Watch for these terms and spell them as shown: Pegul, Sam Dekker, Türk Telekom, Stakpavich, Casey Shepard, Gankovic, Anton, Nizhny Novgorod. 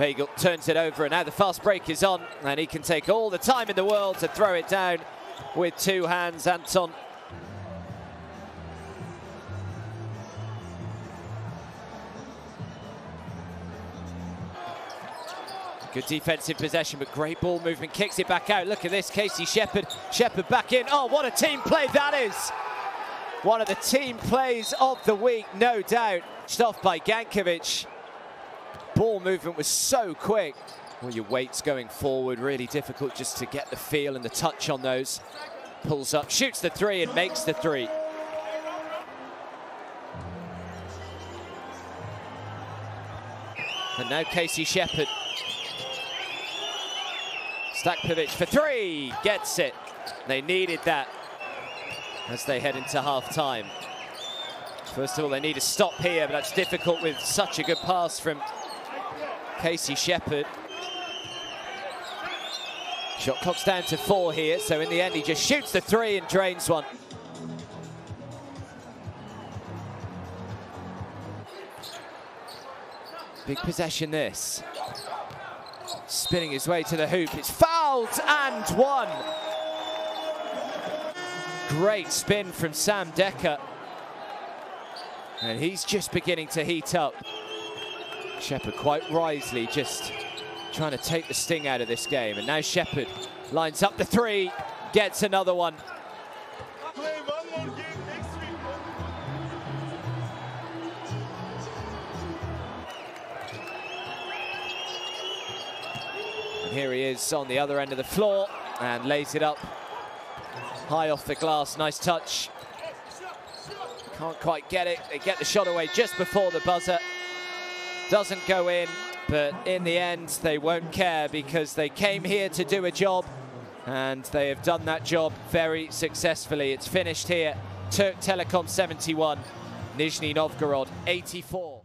Pegul turns it over, and now the fast break is on, and he can take all the time in the world to throw it down with two hands, Anton. Good defensive possession, but great ball movement. Kicks it back out. Look at this, Casey Shepard. Shepard back in. Oh, what a team play that is! One of the team plays of the week, no doubt. Just off by Gankovic. Ball movement was so quick. Well, your weights going forward, really difficult just to get the feel and the touch on those. Pulls up, shoots the three, and makes the three. And now Casey Shepard. Stakpavich for three, gets it. They needed that as they head into half-time. First of all, they need a stop here, but that's difficult with such a good pass from Casey Shepard. Shot clock's down to 4 here, so in the end he just shoots the three and drains one. Big possession this. Spinning his way to the hoop, it's fouled and one. Great spin from Sam Dekker. And he's just beginning to heat up. Shepard quite wisely just trying to take the sting out of this game. And now Shepard lines up the three, gets another one. Here he is on the other end of the floor and lays it up high off the glass. Nice touch. Can't quite get it. They get the shot away just before the buzzer. Doesn't go in, but in the end they won't care because they came here to do a job and they have done that job very successfully. It's finished here. Türk Telekom 71, Nizhny Novgorod 84.